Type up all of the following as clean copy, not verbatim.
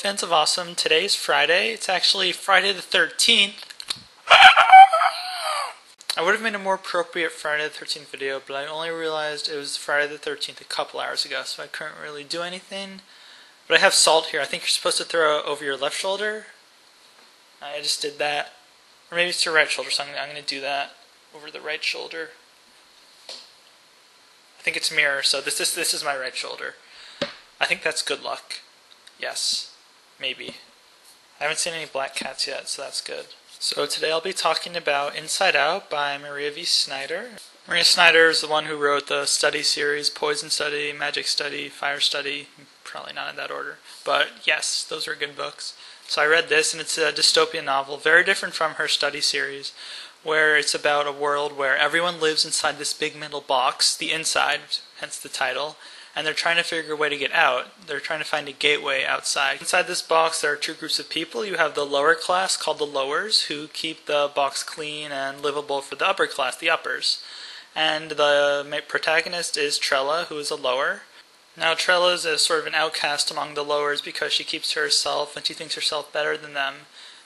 Fans of Awesome. Today's Friday. It's actually Friday the 13th. I would have made a more appropriate Friday the 13th video, but I only realized it was Friday the 13th a couple hours ago, so I couldn't really do anything. But I have salt here. I think you're supposed to throw it over your left shoulder. I just did that. Or maybe it's your right shoulder, so I'm going to do that over the right shoulder. I think it's mirror, so this is my right shoulder. I think that's good luck. Yes. Maybe. I haven't seen any black cats yet, so that's good. So today I'll be talking about Inside Out by Maria V. Snyder. Maria Snyder is the one who wrote the study series, Poison Study, Magic Study, Fire Study, probably not in that order. But yes, those are good books. So I read this, and it's a dystopian novel, very different from her study series, where it's about a world where everyone lives inside this big metal box, the inside, hence the title, and they're trying to figure a way to get out. They're trying to find a gateway outside. Inside this box there are two groups of people. You have the lower class, called the lowers, who keep the box clean and livable for the upper class, the uppers. And the protagonist is Trella, who is a lower. Now Trella is a sort of an outcast among the lowers because she keeps to herself and she thinks herself better than them.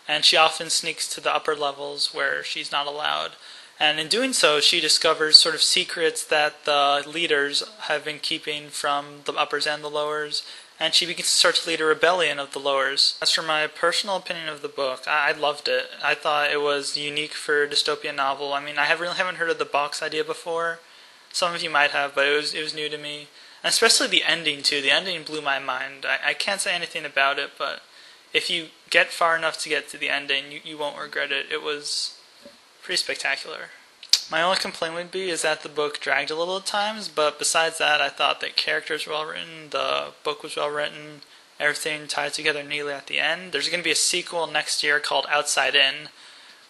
And she often sneaks to the upper levels where she's not allowed. And in doing so, she discovers sort of secrets that the leaders have been keeping from the uppers and the lowers, and she begins to start to lead a rebellion of the lowers. As for my personal opinion of the book, I loved it. I thought it was unique for a dystopian novel. I mean, I really haven't heard of the box idea before. Some of you might have, but it was new to me. And especially the ending, too. The ending blew my mind. I can't say anything about it, but if you get far enough to get to the ending, you won't regret it. It was pretty spectacular. My only complaint would be is that the book dragged a little at times, but besides that, I thought the characters were well written, the book was well written, everything tied together neatly at the end. There's going to be a sequel next year called Outside In,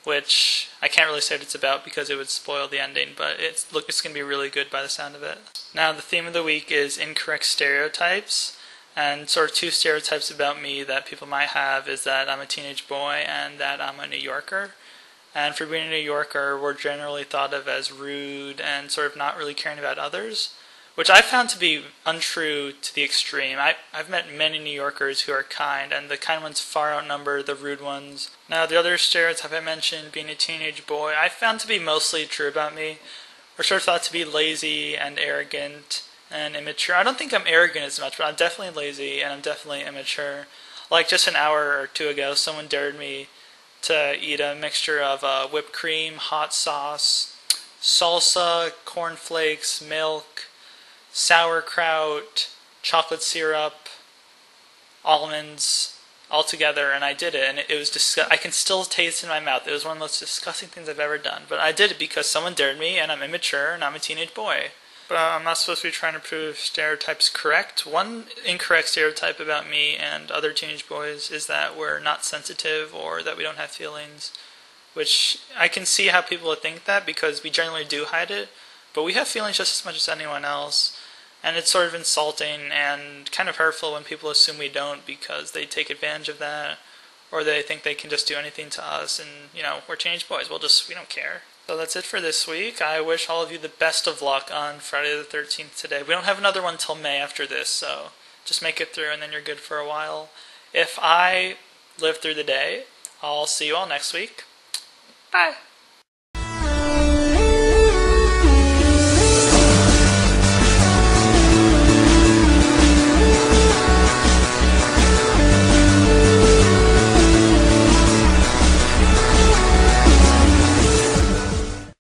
which I can't really say what it's about because it would spoil the ending, but it's going to be really good by the sound of it. Now, the theme of the week is incorrect stereotypes, and sort of two stereotypes about me that people might have is that I'm a teenage boy and that I'm a New Yorker. And for being a New Yorker, we're generally thought of as rude and sort of not really caring about others, which I found to be untrue to the extreme. I've met many New Yorkers who are kind, and the kind ones far outnumber the rude ones. Now, the other stereotype I mentioned, being a teenage boy, I found to be mostly true about me. We're sort of thought to be lazy and arrogant and immature. I don't think I'm arrogant as much, but I'm definitely lazy and I'm definitely immature. Like just an hour or two ago, someone dared me to eat a mixture of whipped cream, hot sauce, salsa, cornflakes, milk, sauerkraut, chocolate syrup, almonds, all together, and I did it, and it was disgusting. I can still taste it in my mouth. It was one of the most disgusting things I've ever done, but I did it because someone dared me, and I'm immature, and I'm a teenage boy. But I'm not supposed to be trying to prove stereotypes correct. One incorrect stereotype about me and other teenage boys is that we're not sensitive or that we don't have feelings, which I can see how people would think that because we generally do hide it, but we have feelings just as much as anyone else, and it's sort of insulting and kind of hurtful when people assume we don't because they take advantage of that or they think they can just do anything to us and, you know, we're teenage boys, we don't care. So that's it for this week. I wish all of you the best of luck on Friday the 13th today. We don't have another one till May after this, so just make it through and then you're good for a while. If I live through the day, I'll see you all next week. Bye!